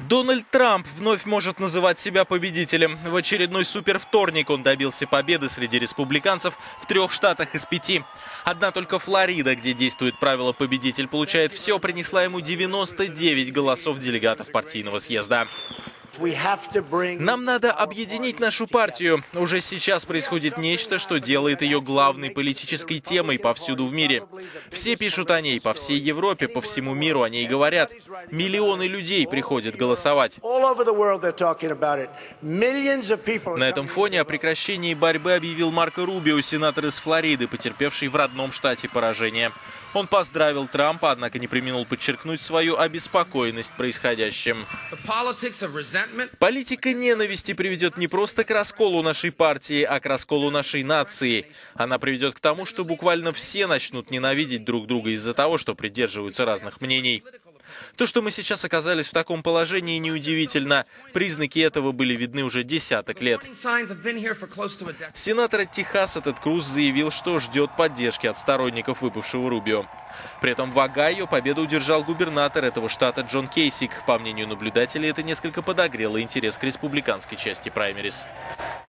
Дональд Трамп вновь может называть себя победителем. В очередной супервторник он добился победы среди республиканцев в 3 штатах из 5. Одна только Флорида, где действует правило «победитель получает все», принесла ему 99 голосов делегатов партийного съезда. Нам надо объединить нашу партию. Уже сейчас происходит нечто, что делает ее главной политической темой повсюду в мире. Все пишут о ней, по всей Европе, по всему миру о ней говорят. Миллионы людей приходят голосовать. На этом фоне о прекращении борьбы объявил Марко Рубио, сенатор из Флориды, потерпевший в родном штате поражение. Он поздравил Трампа, однако не преминул подчеркнуть свою обеспокоенность происходящим. Политика ненависти приведет не просто к расколу нашей партии, а к расколу нашей нации. Она приведет к тому, что буквально все начнут ненавидеть друг друга из-за того, что придерживаются разных мнений. То, что мы сейчас оказались в таком положении, неудивительно. Признаки этого были видны уже десяток лет. Сенатор от Техаса Тед Круз заявил, что ждет поддержки от сторонников выпавшего Рубио. При этом в Огайо победу удержал губернатор этого штата Джон Кейсик. По мнению наблюдателей, это несколько подогрело интерес к республиканской части праймериз.